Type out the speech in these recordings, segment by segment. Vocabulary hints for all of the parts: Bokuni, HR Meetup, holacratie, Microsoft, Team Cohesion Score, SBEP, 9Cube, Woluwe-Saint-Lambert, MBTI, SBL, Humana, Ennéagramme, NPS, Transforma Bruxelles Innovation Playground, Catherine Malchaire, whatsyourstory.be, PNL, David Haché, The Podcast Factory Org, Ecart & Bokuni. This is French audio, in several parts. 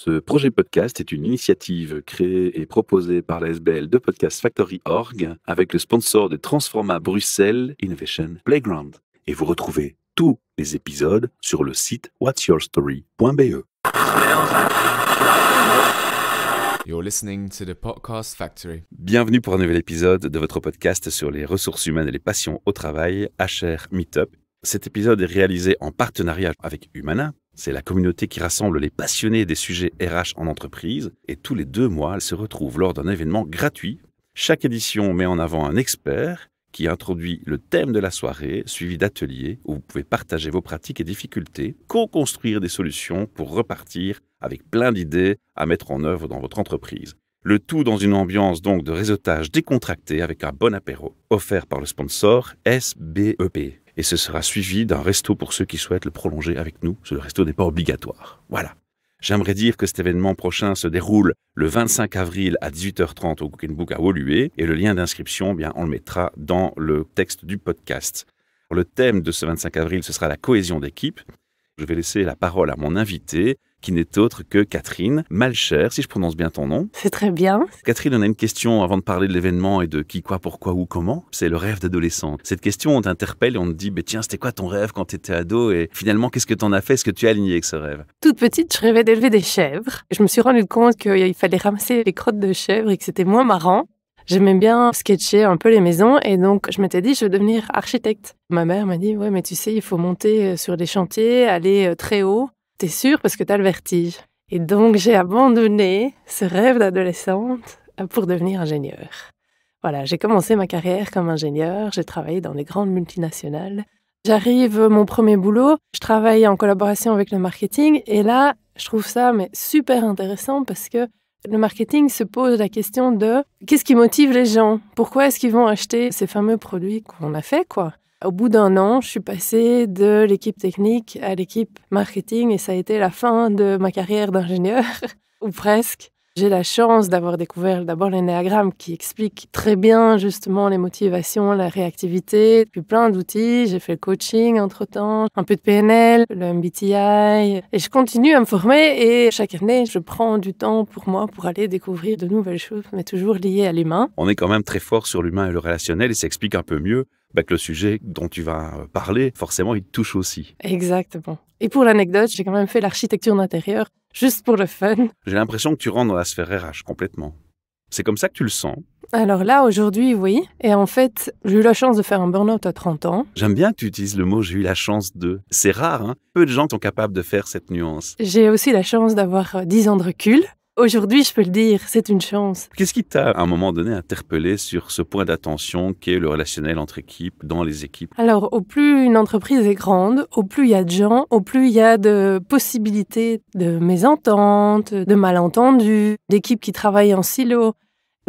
Ce projet podcast est une initiative créée et proposée par la SBL The Podcast Factory Org avec le sponsor de Transforma Bruxelles Innovation Playground. Et vous retrouvez tous les épisodes sur le site whatsyourstory.be. You're listening to The Podcast Factory. Bienvenue pour un nouvel épisode de votre podcast sur les ressources humaines et les passions au travail, HR Meetup. Cet épisode est réalisé en partenariat avec Humana. C'est la communauté qui rassemble les passionnés des sujets RH en entreprise. Et tous les 2 mois, elle se retrouve lors d'un événement gratuit. Chaque édition met en avant un expert qui introduit le thème de la soirée, suivi d'ateliers où vous pouvez partager vos pratiques et difficultés, co-construire des solutions pour repartir avec plein d'idées à mettre en œuvre dans votre entreprise. Le tout dans une ambiance donc de réseautage décontracté avec un bon apéro, offert par le sponsor SBEP. Et ce sera suivi d'un resto pour ceux qui souhaitent le prolonger avec nous. Le resto n'est pas obligatoire. Voilà. J'aimerais dire que cet événement prochain se déroule le 25 avril à 18h30 au Cook & Book à Woluwe. Et le lien d'inscription, bien, on le mettra dans le texte du podcast. Le thème de ce 25 avril, ce sera la cohésion d'équipe. Je vais laisser la parole à mon invitée, qui n'est autre que Catherine Malchaire, si je prononce bien ton nom. C'est très bien. Catherine, on a une question avant de parler de l'événement et de qui, quoi, pourquoi, où, comment. C'est le rêve d'adolescent. Cette question, on t'interpelle et on te dit, bah, tiens, c'était quoi ton rêve quand tu étais ado et finalement, qu'est-ce que tu en as fait? Est-ce que tu es alignée avec ce rêve? Toute petite, je rêvais d'élever des chèvres. Je me suis rendu compte qu'il fallait ramasser les crottes de chèvres et que c'était moins marrant. J'aimais bien sketcher un peu les maisons et donc je m'étais dit, je veux devenir architecte. Ma mère m'a dit, ouais, mais tu sais, il faut monter sur des chantiers, aller très haut. T'es sûre parce que t'as le vertige. Et donc, j'ai abandonné ce rêve d'adolescente pour devenir ingénieure. Voilà, j'ai commencé ma carrière comme ingénieure. J'ai travaillé dans des grandes multinationales. J'arrive mon premier boulot. Je travaille en collaboration avec le marketing. Et là, je trouve ça super intéressant parce que le marketing se pose la question de qu'est-ce qui motive les gens? Pourquoi est-ce qu'ils vont acheter ces fameux produits qu'on a fait, quoi? Au bout d'un an, je suis passée de l'équipe technique à l'équipe marketing et ça a été la fin de ma carrière d'ingénieur, ou presque. J'ai la chance d'avoir découvert d'abord l'ennéagramme qui explique très bien justement les motivations, la réactivité, puis plein d'outils. J'ai fait le coaching entre-temps, un peu de PNL, le MBTI. Et je continue à me former et chaque année, je prends du temps pour moi pour aller découvrir de nouvelles choses, mais toujours liées à l'humain. On est quand même très fort sur l'humain et le relationnel et ça explique un peu mieux que le sujet dont tu vas parler, forcément, il te touche aussi. Exactement. Et pour l'anecdote, j'ai quand même fait l'architecture d'intérieur, juste pour le fun. J'ai l'impression que tu rentres dans la sphère RH complètement. C'est comme ça que tu le sens? Alors là, aujourd'hui, oui. Et en fait, j'ai eu la chance de faire un burn-out à 30 ans. J'aime bien que tu utilises le mot « j'ai eu la chance de ». C'est rare, hein? Peu de gens sont capables de faire cette nuance. J'ai aussi la chance d'avoir 10 ans de recul. Aujourd'hui, je peux le dire, c'est une chance. Qu'est-ce qui t'a, à un moment donné, interpellé sur ce point d'attention qu'est le relationnel entre équipes, dans les équipes? Alors, au plus une entreprise est grande, au plus il y a de gens, au plus il y a de possibilités de mésententes, de malentendus, d'équipes qui travaillent en silo.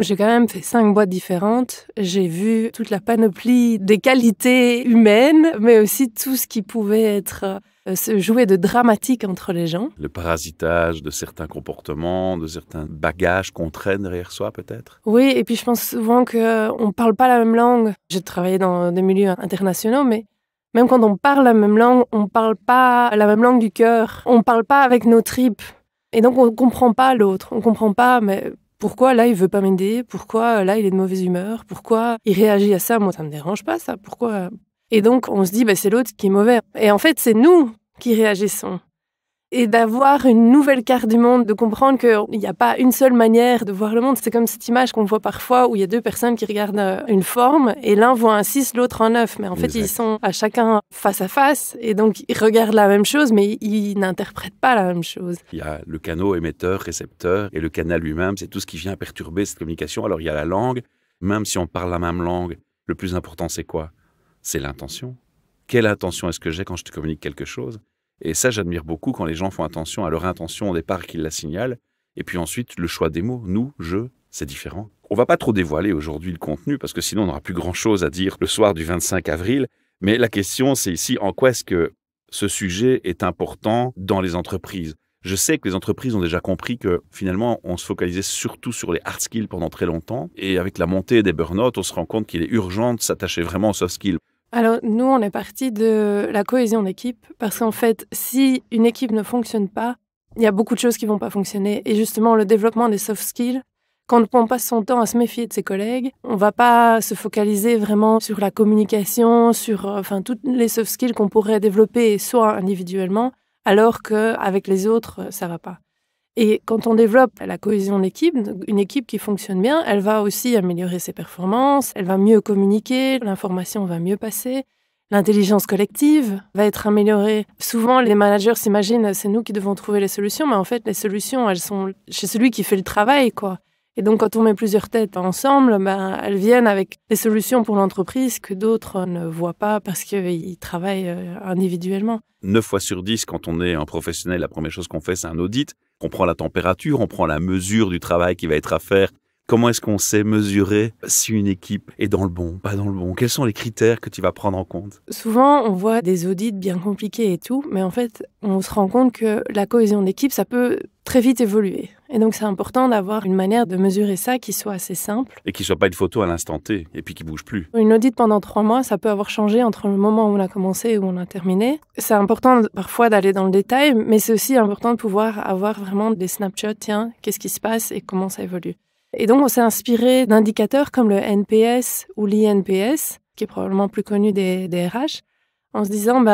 J'ai quand même fait 5 boîtes différentes. J'ai vu toute la panoplie des qualités humaines, mais aussi tout ce qui pouvait être se jouer de dramatique entre les gens. Le parasitage de certains comportements, de certains bagages qu'on traîne derrière soi peut-être. Oui, et puis je pense souvent qu'on ne parle pas la même langue. J'ai travaillé dans des milieux internationaux, mais même quand on parle la même langue, on ne parle pas la même langue du cœur. On ne parle pas avec nos tripes. Et donc on ne comprend pas l'autre. On ne comprend pas, mais pourquoi là il ne veut pas m'aider? Pourquoi là il est de mauvaise humeur? Pourquoi il réagit à ça? Moi ça ne me dérange pas ça. Pourquoi? Et donc, on se dit, bah, c'est l'autre qui est mauvais. Et en fait, c'est nous qui réagissons. Et d'avoir une nouvelle carte du monde, de comprendre qu'il n'y a pas une seule manière de voir le monde. C'est comme cette image qu'on voit parfois où il y a 2 personnes qui regardent une forme et l'un voit un 6, l'autre un 9. Mais en fait, ils sont à chacun face à face et donc ils regardent la même chose, mais ils n'interprètent pas la même chose. Il y a le canal émetteur, récepteur et le canal lui-même, c'est tout ce qui vient perturber cette communication. Alors, il y a la langue. Même si on parle la même langue, le plus important, c'est quoi? C'est l'intention. Quelle intention est-ce que j'ai quand je te communique quelque chose? Et ça, j'admire beaucoup quand les gens font attention à leur intention au départ qu'ils la signalent. Et puis ensuite, le choix des mots, nous, je, c'est différent. On ne va pas trop dévoiler aujourd'hui le contenu parce que sinon, on n'aura plus grand-chose à dire le soir du 25 avril. Mais la question, c'est ici, en quoi est-ce que ce sujet est important dans les entreprises? Je sais que les entreprises ont déjà compris que finalement, on se focalisait surtout sur les hard skills pendant très longtemps. Et avec la montée des burn-out, on se rend compte qu'il est urgent de s'attacher vraiment aux soft skills. Alors, nous, on est parti de la cohésion d'équipe parce qu'en fait, si une équipe ne fonctionne pas, il y a beaucoup de choses qui vont pas fonctionner. Et justement, le développement des soft skills, quand on passe son temps à se méfier de ses collègues, on va pas se focaliser vraiment sur la communication, sur toutes les soft skills qu'on pourrait développer soit individuellement, alors qu'avec les autres, ça va pas. Et quand on développe la cohésion de l'équipe, une équipe qui fonctionne bien, elle va aussi améliorer ses performances, elle va mieux communiquer, l'information va mieux passer, l'intelligence collective va être améliorée. Souvent, les managers s'imaginent, c'est nous qui devons trouver les solutions, mais en fait, les solutions, elles sont chez celui qui fait le travail, quoi. Et donc, quand on met plusieurs têtes ensemble, elles viennent avec des solutions pour l'entreprise que d'autres ne voient pas parce qu'ils travaillent individuellement. 9 fois sur 10, quand on est un professionnel, la première chose qu'on fait, c'est un audit. On prend la température, on prend la mesure du travail qui va être à faire. Comment est-ce qu'on sait mesurer si une équipe est dans le bon, pas dans le bon? Quels sont les critères que tu vas prendre en compte? Souvent, on voit des audits bien compliqués et tout, mais en fait, on se rend compte que la cohésion d'équipe, ça peut très vite évoluer. Et donc, c'est important d'avoir une manière de mesurer ça qui soit assez simple. Et qui ne soit pas une photo à l'instant T, et puis qui ne bouge plus. Une audit pendant 3 mois, ça peut avoir changé entre le moment où on a commencé et où on a terminé. C'est important parfois d'aller dans le détail, mais c'est aussi important de pouvoir avoir vraiment des snapshots. Tiens, qu'est-ce qui se passe et comment ça évolue? Et donc, on s'est inspiré d'indicateurs comme le NPS ou l'INPS, qui est probablement plus connu des RH, en se disant,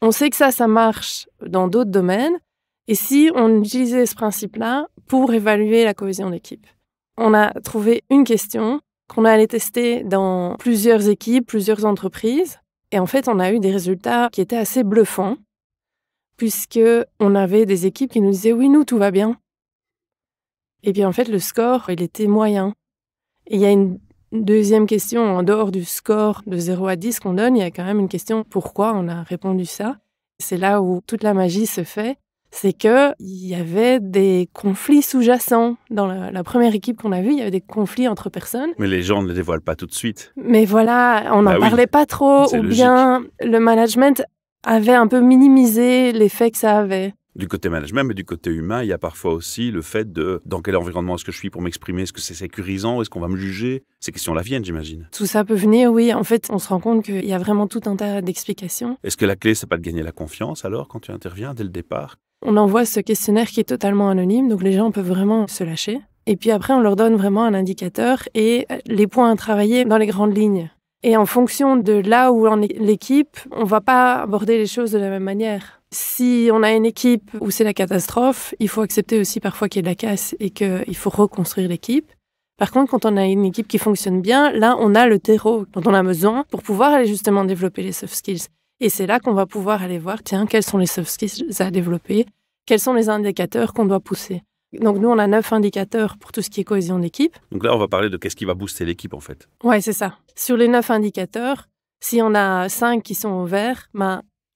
on sait que ça marche dans d'autres domaines. Et si on utilisait ce principe-là pour évaluer la cohésion d'équipe? On a trouvé une question qu'on a allée tester dans plusieurs équipes, plusieurs entreprises. Et en fait, on a eu des résultats qui étaient assez bluffants, puisqu'on avait des équipes qui nous disaient « oui, nous, tout va bien ». Et bien en fait, le score, il était moyen. Et il y a une deuxième question, en dehors du score de 0 à 10 qu'on donne, il y a quand même une question « pourquoi on a répondu ça ?» C'est là où toute la magie se fait. C'est qu'il y avait des conflits sous-jacents. Dans la première équipe qu'on a vue, il y avait des conflits entre personnes. Mais les gens ne les dévoilent pas tout de suite. Mais voilà, on n'en parlait pas trop. Ou bien le management avait un peu minimisé l'effet que ça avait. Du côté management, mais du côté humain, il y a parfois aussi le fait de dans quel environnement est-ce que je suis pour m'exprimer, est-ce que c'est sécurisant, est-ce qu'on va me juger? Ces questions-là viennent, j'imagine. Tout ça peut venir, oui. En fait, on se rend compte qu'il y a vraiment tout un tas d'explications. Est-ce que la clé, c'est pas de gagner la confiance alors quand tu interviens dès le départ? On envoie ce questionnaire qui est totalement anonyme, donc les gens peuvent vraiment se lâcher. Et puis après, on leur donne vraiment un indicateur et les points à travailler dans les grandes lignes. Et en fonction de là où on est l'équipe, on ne va pas aborder les choses de la même manière. Si on a une équipe où c'est la catastrophe, il faut accepter aussi parfois qu'il y ait de la casse et qu'il faut reconstruire l'équipe. Par contre, quand on a une équipe qui fonctionne bien, là, on a le terreau dont on a besoin pour pouvoir aller justement développer les soft skills. Et c'est là qu'on va pouvoir aller voir, tiens, quels sont les soft skills à développer, quels sont les indicateurs qu'on doit pousser. Donc nous, on a 9 indicateurs pour tout ce qui est cohésion d'équipe. Donc là, on va parler de qu'est-ce qui va booster l'équipe, en fait. Oui, c'est ça. Sur les 9 indicateurs, si on a 5 qui sont au vert,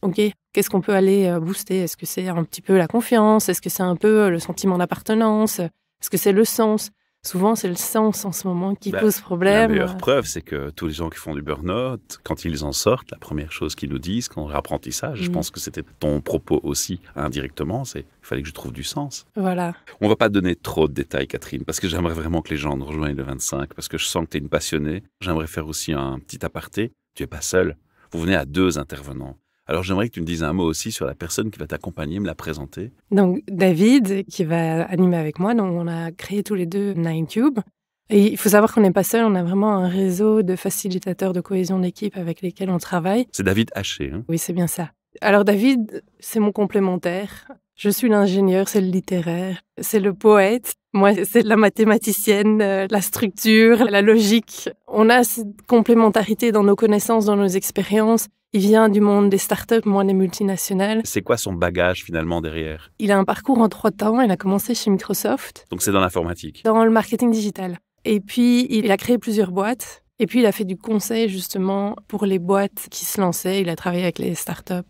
OK, qu'est-ce qu'on peut aller booster? Est-ce que c'est un petit peu la confiance? Est-ce que c'est un peu le sentiment d'appartenance? Est-ce que c'est le sens? Souvent, c'est le sens en ce moment qui pose problème. La meilleure preuve, c'est que tous les gens qui font du burn-out, quand ils en sortent, la première chose qu'ils nous disent, quand l'apprentissage, je pense que c'était ton propos aussi indirectement, c'est il fallait que je trouve du sens. Voilà. On ne va pas donner trop de détails, Catherine, parce que j'aimerais vraiment que les gens nous rejoignent le 25, parce que je sens que tu es une passionnée. J'aimerais faire aussi un petit aparté. Tu n'es pas seule. Vous venez à 2 intervenants. Alors, j'aimerais que tu me dises un mot aussi sur la personne qui va t'accompagner, me la présenter. Donc, David, qui va animer avec moi. Donc, on a créé tous les deux 9Cube. Et il faut savoir qu'on n'est pas seul. On a vraiment un réseau de facilitateurs de cohésion d'équipe avec lesquels on travaille. C'est David Haché, hein? Oui, c'est bien ça. Alors, David, c'est mon complémentaire. Je suis l'ingénieur, c'est le littéraire, c'est le poète. Moi, c'est la mathématicienne, la structure, la logique. On a cette complémentarité dans nos connaissances, dans nos expériences. Il vient du monde des startups, moins des multinationales. C'est quoi son bagage finalement derrière? Il a un parcours en 3 temps. Il a commencé chez Microsoft. Donc c'est dans l'informatique? Dans le marketing digital. Et puis, il a créé plusieurs boîtes. Et puis, il a fait du conseil justement pour les boîtes qui se lançaient. Il a travaillé avec les startups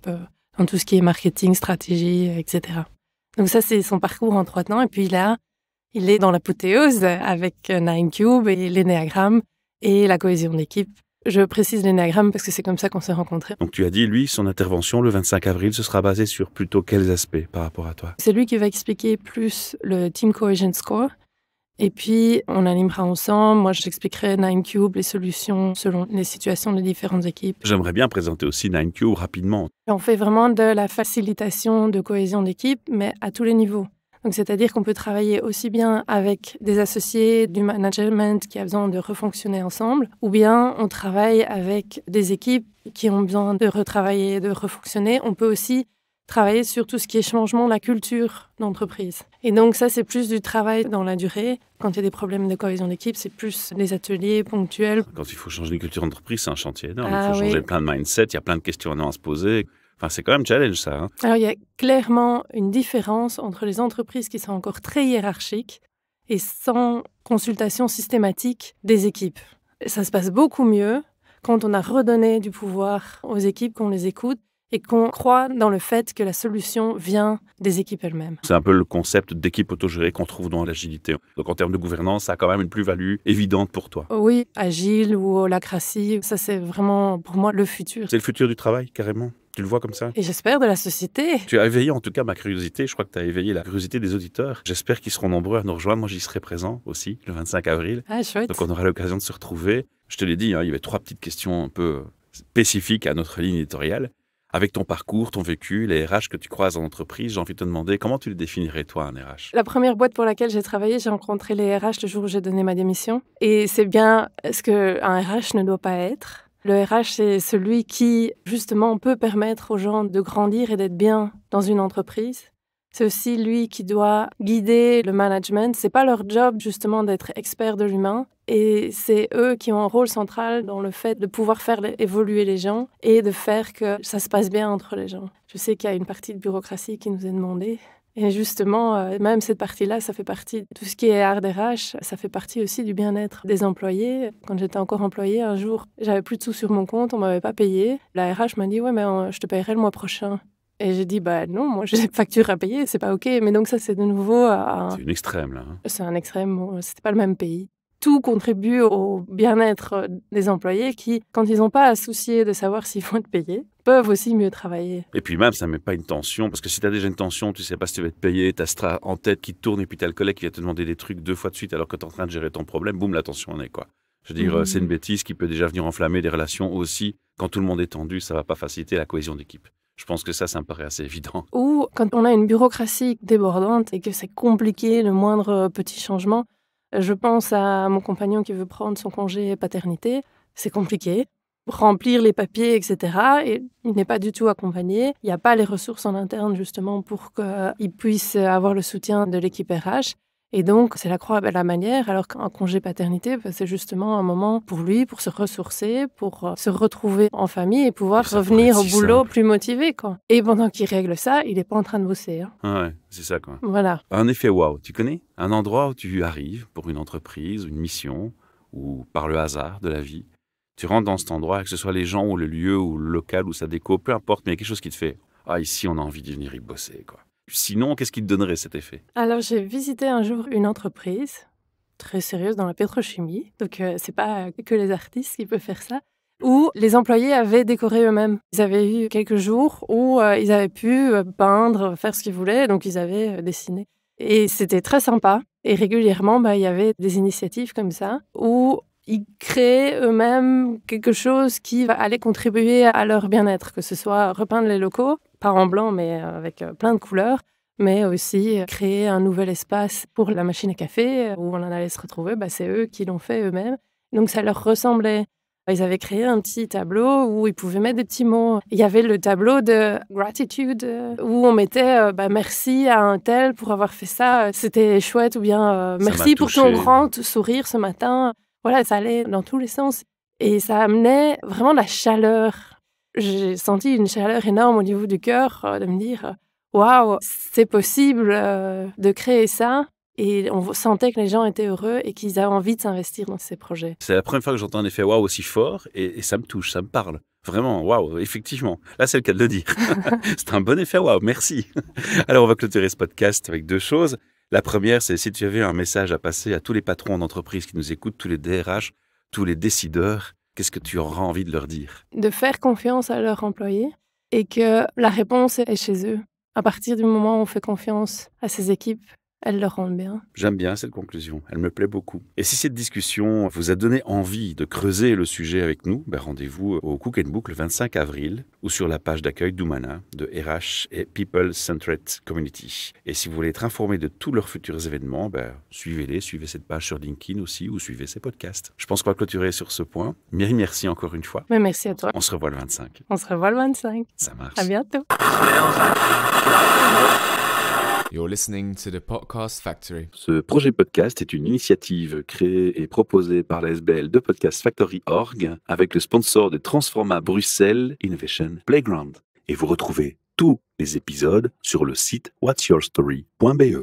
dans tout ce qui est marketing, stratégie, etc. Donc ça, c'est son parcours en 3 temps. Et puis là, il est dans l'apothéose avec 9Cube et l'Ennéagramme et la cohésion d'équipe. Je précise l'Ennéagramme parce que c'est comme ça qu'on s'est rencontrés. Donc tu as dit, lui, son intervention le 25 avril, ce sera basé sur plutôt quels aspects par rapport à toi? C'est lui qui va expliquer plus le Team Cohesion Score. Et puis, on animera ensemble. Moi, j'expliquerai 9Cube, les solutions selon les situations des différentes équipes. J'aimerais bien présenter aussi 9Cube rapidement. On fait vraiment de la facilitation de cohésion d'équipe, mais à tous les niveaux. Donc, c'est-à-dire qu'on peut travailler aussi bien avec des associés du management qui a besoin de refonctionner ensemble, ou bien on travaille avec des équipes qui ont besoin de retravailler, de refonctionner. On peut aussi travailler sur tout ce qui est changement de la culture d'entreprise. Et donc ça, c'est plus du travail dans la durée. Quand il y a des problèmes de cohésion d'équipe, c'est plus des ateliers ponctuels. Quand il faut changer une culture d'entreprise, c'est un chantier énorme. Il faut changer plein de mindset, il y a plein de questions à se poser. Enfin, c'est quand même challenge, ça. Hein. Alors, il y a clairement une différence entre les entreprises qui sont encore très hiérarchiques et sans consultation systématique des équipes. Ça se passe beaucoup mieux quand on a redonné du pouvoir aux équipes, qu'on les écoute et qu'on croit dans le fait que la solution vient des équipes elles-mêmes. C'est un peu le concept d'équipe autogérée qu'on trouve dans l'agilité. Donc, en termes de gouvernance, ça a quand même une plus-value évidente pour toi. Oui, agile ou holacratie, ça, c'est vraiment, pour moi, le futur. C'est le futur du travail, carrément. Tu le vois comme ça? Et j'espère de la société. Tu as éveillé en tout cas ma curiosité. Je crois que tu as éveillé la curiosité des auditeurs. J'espère qu'ils seront nombreux à nous rejoindre. Moi, j'y serai présent aussi le 25 avril. Ah, chouette. Donc, on aura l'occasion de se retrouver. Je te l'ai dit, hein, il y avait 3 petites questions un peu spécifiques à notre ligne éditoriale. Avec ton parcours, ton vécu, les RH que tu croises en entreprise, j'ai envie de te demander comment tu le définirais, toi, un RH? La première boîte pour laquelle j'ai travaillé, j'ai rencontré les RH le jour où j'ai donné ma démission. Et c'est bien ce qu'un RH ne doit pas être. Le RH, c'est celui qui, justement, peut permettre aux gens de grandir et d'être bien dans une entreprise. C'est aussi lui qui doit guider le management. C'est pas leur job, justement, d'être expert de l'humain. Et c'est eux qui ont un rôle central dans le fait de pouvoir faire évoluer les gens et de faire que ça se passe bien entre les gens. Je sais qu'il y a une partie de bureaucratie qui nous est demandée. Et justement, même cette partie-là, ça fait partie de tout ce qui est RH. Ça fait partie aussi du bien-être des employés. Quand j'étais encore employée, un jour, j'avais plus de sous sur mon compte, on m'avait pas payé. La RH m'a dit « Ouais, mais je te paierai le mois prochain ». Et j'ai dit, bah non, moi j'ai des factures à payer, c'est pas OK. Mais donc ça, c'est de nouveau un... C'est une extrême, là. Hein. C'est un extrême, c'était pas le même pays. Tout contribue au bien-être des employés qui, quand ils n'ont pas à soucier de savoir s'ils vont être payés, peuvent aussi mieux travailler. Et puis même, ça ne met pas une tension, parce que si tu as déjà une tension, tu ne sais pas si tu vas être payé, tu as ça en tête qui tourne, et puis tu as le collègue qui vient te demander des trucs 2 fois de suite alors que tu es en train de gérer ton problème, boum, la tension en est, quoi. Je veux dire, c'est une bêtise qui peut déjà venir enflammer des relations aussi. Quand tout le monde est tendu, ça ne va pas faciliter la cohésion d'équipe. Je pense que ça me paraît assez évident. Ou quand on a une bureaucratie débordante et que c'est compliqué, le moindre petit changement. Je pense à mon compagnon qui veut prendre son congé paternité. C'est compliqué. Remplir les papiers, etc. Et il n'est pas du tout accompagné. Il n'y a pas les ressources en interne, justement, pour qu'il puisse avoir le soutien de l'équipe RH. Et donc, c'est la croix à la manière, alors qu'un congé paternité, c'est justement un moment pour lui, pour se ressourcer, pour se retrouver en famille et pouvoir revenir au boulot plus motivé, quoi. Et pendant qu'il règle ça, il n'est pas en train de bosser. Hein. Ah ouais, c'est ça, quoi. Voilà. Un effet wow, tu connais? Un endroit où tu arrives pour une entreprise, une mission, ou par le hasard de la vie, tu rentres dans cet endroit, que ce soit les gens ou le lieu ou le local ou sa déco, peu importe, mais il y a quelque chose qui te fait « Ah, ici, on a envie de venir y bosser, quoi. » Sinon, qu'est-ce qui te donnerait cet effet? Alors, j'ai visité un jour une entreprise très sérieuse dans la pétrochimie. Donc, c'est pas que les artistes qui peuvent faire ça. Où les employés avaient décoré eux-mêmes. Ils avaient eu quelques jours où ils avaient pu peindre, faire ce qu'ils voulaient. Donc, ils avaient dessiné. Et c'était très sympa. Et régulièrement, bah, il y avait des initiatives comme ça où ils créaient eux-mêmes quelque chose qui allait contribuer à leur bien-être. Que ce soit repeindre les locaux, pas en blanc, mais avec plein de couleurs, mais aussi créer un nouvel espace pour la machine à café, où on en allait se retrouver, bah, c'est eux qui l'ont fait eux-mêmes. Donc ça leur ressemblait. Ils avaient créé un petit tableau où ils pouvaient mettre des petits mots. Il y avait le tableau de gratitude, où on mettait bah, « merci à un tel pour avoir fait ça, c'était chouette » ou bien « merci pour ton grand sourire ce matin ». Voilà, ça allait dans tous les sens. Et ça amenait vraiment la chaleur. J'ai senti une chaleur énorme au niveau du cœur de me dire « Waouh, c'est possible de créer ça ». Et on sentait que les gens étaient heureux et qu'ils avaient envie de s'investir dans ces projets. C'est la première fois que j'entends un effet « Waouh » aussi fort et ça me touche, ça me parle. Vraiment, waouh, effectivement. Là, c'est le cas de le dire. C'est un bon effet « Waouh, merci ». Alors, on va clôturer ce podcast avec 2 choses. La première, c'est si tu avais un message à passer à tous les patrons d'entreprise qui nous écoutent, tous les DRH, tous les décideurs, qu'est-ce que tu auras envie de leur dire? De faire confiance à leurs employés et que la réponse est chez eux. À partir du moment où on fait confiance à ses équipes, Elle le rend bien. J'aime bien cette conclusion, elle me plaît beaucoup. Et si cette discussion vous a donné envie de creuser le sujet avec nous, ben rendez-vous au Cook & Book le 25 avril ou sur la page d'accueil d'Humana, de RH et People Centered Community. Et si vous voulez être informé de tous leurs futurs événements, ben suivez-les, suivez cette page sur LinkedIn aussi ou suivez ces podcasts. Je pense qu'on va clôturer sur ce point. Myri, merci encore une fois. Mais merci à toi. On se revoit le 25. On se revoit le 25. Ça marche. À bientôt. You're listening to The Podcast Factory. Ce projet podcast est une initiative créée et proposée par la SBL The Podcast Factory Org avec le sponsor de Transforma Bruxelles Innovation Playground. Et vous retrouvez tous les épisodes sur le site whatsyourstory.be.